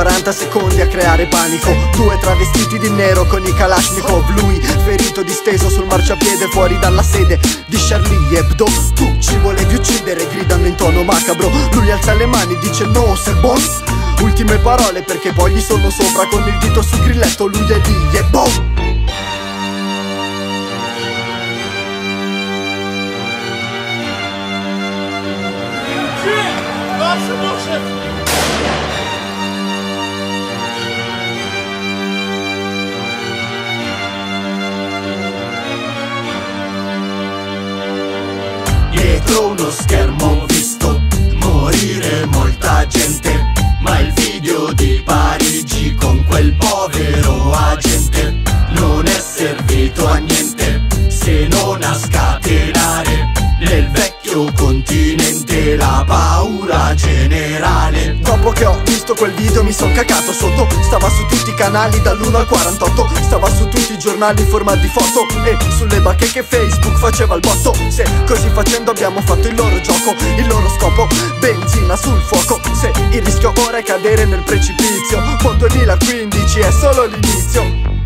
40 secondi a creare panico. Due travestiti di nero con i Kalashnikov, lui ferito disteso sul marciapiede fuori dalla sede di Charlie Hebdo. Tu ci volevi uccidere, gridano in tono macabro. Lui alza le mani, dice no sir boss. Ultime parole perché poi gli sono sopra con il dito sul grilletto. Lui è lì e boh. Dietro uno schermo ho visto morire molta gente, ma il video di Parigi con quel povero agente non è servito a niente se non a scatenare nel vecchio continente la paura generale. Dopo che ho visto quel video mi son cacato sotto. Stava su tutti i canali dall'1 al 48, stava su tutti i giornali in forma di foto e sulle bacche che Facebook faceva il botto. Se così facendo abbiamo fatto il loro gioco, il loro scopo, benzina sul fuoco. Se il rischio ora è cadere nel precipizio, con 2015 è solo l'inizio.